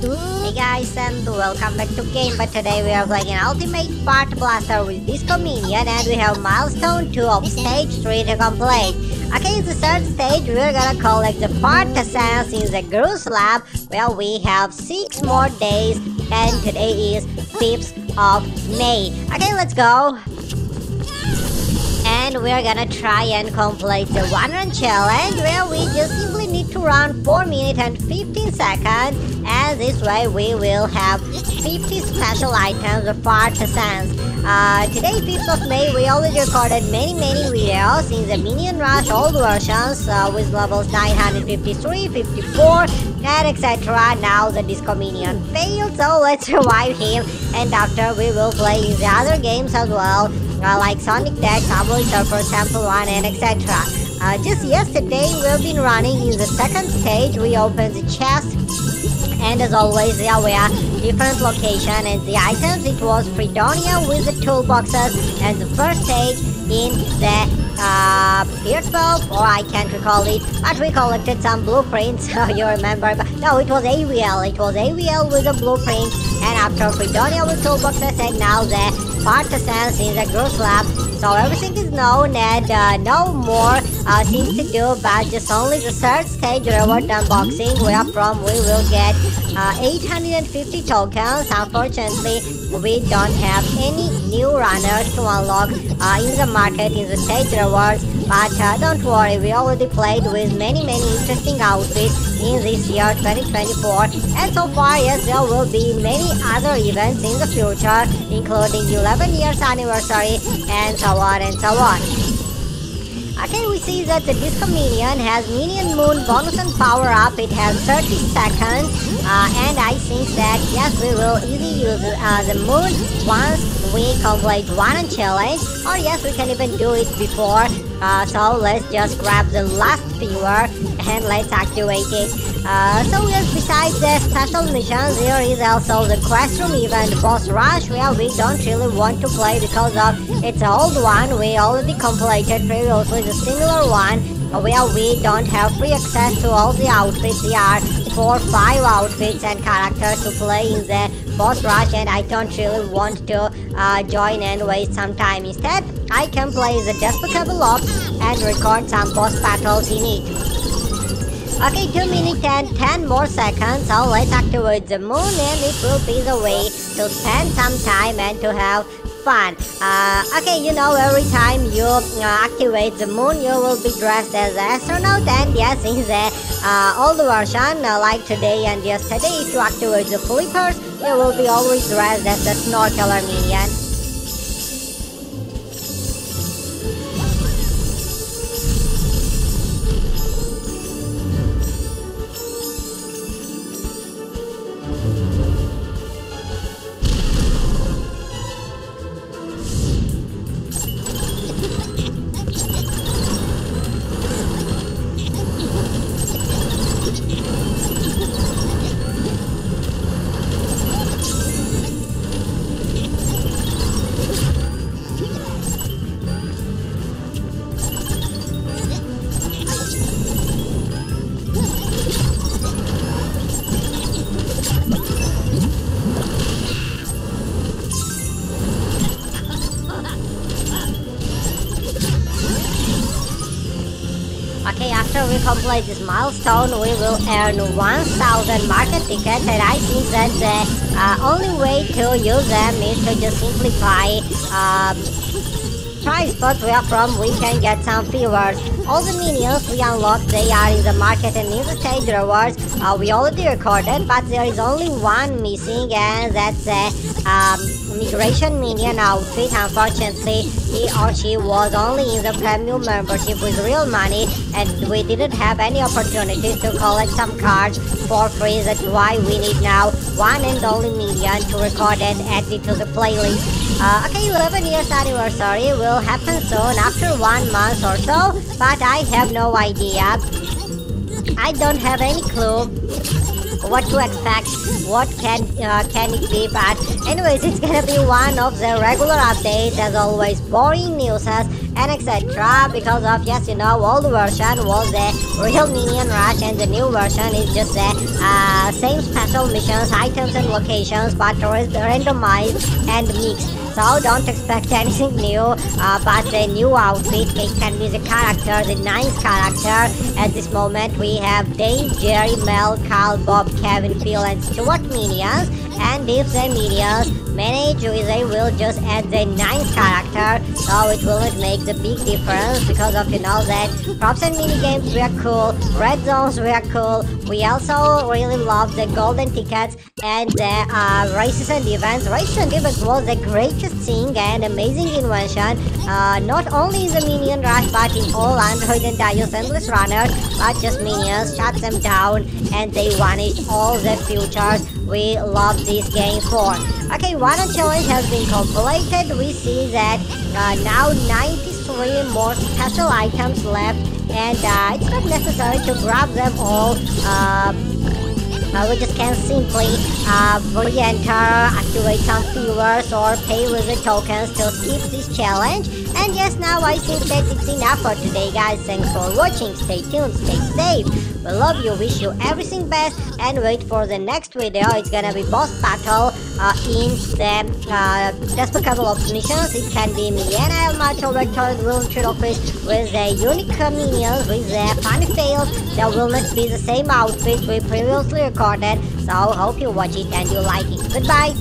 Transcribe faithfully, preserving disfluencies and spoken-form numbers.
Hey guys, and welcome back to game. But today we are playing an Ultimate Fart Blaster with Disco Minion, and we have milestone two of stage three to complete. Okay, in the third stage we are gonna collect the fart essence in the Gru's lab, where we have six more days, and today is fifth of May. Okay, let's go. And we are gonna try and complete the one run challenge, where we just simply need to run four minutes and fifteen seconds, and this way we will have fifty special items of fart essence. Uh, today, fifth of May, we already recorded many many videos in the Minion Rush old versions uh, with levels nine hundred fifty-three, fifty-four, and et cetera. Now the Disco Minion failed, so let's revive him, and after we will play in the other games as well. Uh, like Sonic Tech, Subway Surfers, Sample one, and et cetera. Uh, just yesterday, we've been running in the second stage. We opened the chest, and as always, there were different locations and the items. It was Fredonia with the toolboxes, and the first stage in the uh, beer twelve, or I can't recall it, but we collected some blueprints. So you remember? But no, it was A V L. It was A V L with the blueprint, and after Fredonia with toolboxes, and now the fart essence in the Gru's lab. So everything is known, and uh, no more uh, things to do, but just only the third stage reward unboxing, where from we will get uh, eight hundred fifty tokens. Unfortunately, we don't have any new runners to unlock uh, in the market in the stage rewards, but uh, don't worry, we already played with many many interesting outfits in this year twenty twenty-four, and so far, yes, there will be many other events in the future, including eleven years anniversary, and so on and so on. Okay, we see that the Disco Minion has Minion Moon bonus and power up. It has thirty seconds, uh, and I think that yes, we will easily use uh, the moon once we complete one challenge, or yes, we can even do it before. Uh, so let's just grab the last viewer and let's activate it. Uh, so yes, besides the special missions, there is also the quest room event boss rush, where we don't really want to play because of it's an old one. We already completed previously the similar one, where we don't have free access to all the outfits. There are four or five outfits and characters to play in the boss rush, and I don't really want to uh, join and waste some time. Instead, I can play the Despicable Ops and record some boss battles in it. Okay, two minutes and ten more seconds, so let's activate the moon, and it will be the way to spend some time and to have fun. Uh, okay, you know, every time you uh, activate the moon, you will be dressed as an astronaut, and yes, in the uh, old version, uh, like today and yesterday, if you activate the flippers, you will be always dressed as the snorkeler minion. Okay, after we complete this milestone, we will earn one thousand market tickets, and I think that the uh, only way to use them is to just simply buy um, prize spots, where from we can get some viewers. All the minions we unlocked, they are in the market and in the stage rewards. Uh, we already recorded, but there is only one missing, and that's the um, Migration Minion outfit. Unfortunately, he or she was only in the premium membership with real money, and we didn't have any opportunities to collect some cards for free. That's why we need now one and only Minion to record and add it to the playlist. Uh, okay, eleven years anniversary will happen soon, after one month or so, but I have no idea. I don't have any clue what to expect, what can uh, can it be, but anyways, it's gonna be one of the regular updates, as always boring news and et cetera. Because of, yes, you know, old version was a real Minion Rush, and the new version is just a uh, same special missions, items, and locations, but randomized and mixed. So don't expect anything new, uh, but a new outfit can be the character, the ninth character. At this moment we have Dave, Jerry, Mel, Carl, Bob, Kevin, Phil, and Stuart minions. And if the minions manage, they will just add the ninth character, so it will not make the big difference. Because of, you know, that props and minigames were cool, red zones were cool. We also really love the golden tickets and the uh, races and events. Races and events was a great thing and amazing invention, uh, not only in the Minion Rush but in all Android and iOS endless runners. But just minions shut them down and they vanished all the futures we love this game for. Okay, one challenge has been completed. We see that uh, now ninety-three more special items left, and uh, it's not necessary to grab them all. uh, Uh, we just can simply uh, re-enter, activate some viewers, or pay with the tokens to skip this challenge. And yes, now I think that it's enough for today, guys. Thanks for watching, stay tuned, stay safe. We love you, wish you everything best, and wait for the next video. It's gonna be boss battle uh, in the uh, Despicable Ops missions. It can be Milena, El Macho, Vector, Will, Chirofish, with the unique minions, with the funny fails. There will not be the same outfit we previously recorded, so hope you watch it and you like it. Goodbye.